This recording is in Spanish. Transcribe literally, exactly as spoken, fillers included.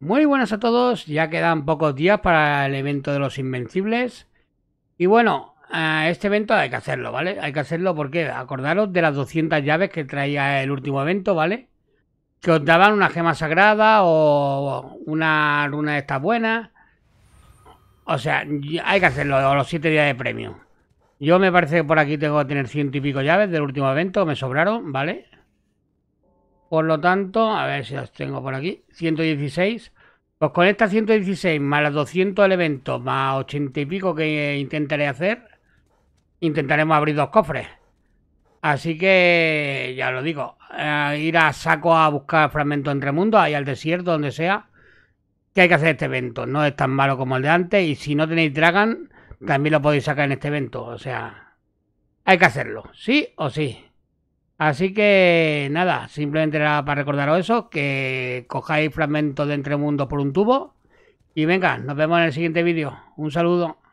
Muy buenas a todos, ya quedan pocos días para el evento de los Invencibles. Y bueno, este evento hay que hacerlo, ¿vale? Hay que hacerlo porque acordaros de las doscientas llaves que traía el último evento, ¿vale? Que os daban una gema sagrada o una runa de estas buenas. O sea, hay que hacerlo a los siete días de premio. Yo me parece que por aquí tengo que tener ciento y pico llaves del último evento, me sobraron, ¿vale? Por lo tanto, a ver si las tengo por aquí, ciento dieciséis. Pues con estas ciento dieciséis más las doscientas del evento, más ochenta y pico que intentaré hacer, intentaremos abrir dos cofres. Así que, ya lo digo, eh, ir a saco a buscar fragmentos entre mundos, ahí al desierto, donde sea, que hay que hacer este evento. No es tan malo como el de antes y si no tenéis Dragon, también lo podéis sacar en este evento. O sea, hay que hacerlo, sí o sí. Así que nada, simplemente era para recordaros eso, que cojáis fragmentos de Entremundos por un tubo. Y venga, nos vemos en el siguiente vídeo. Un saludo.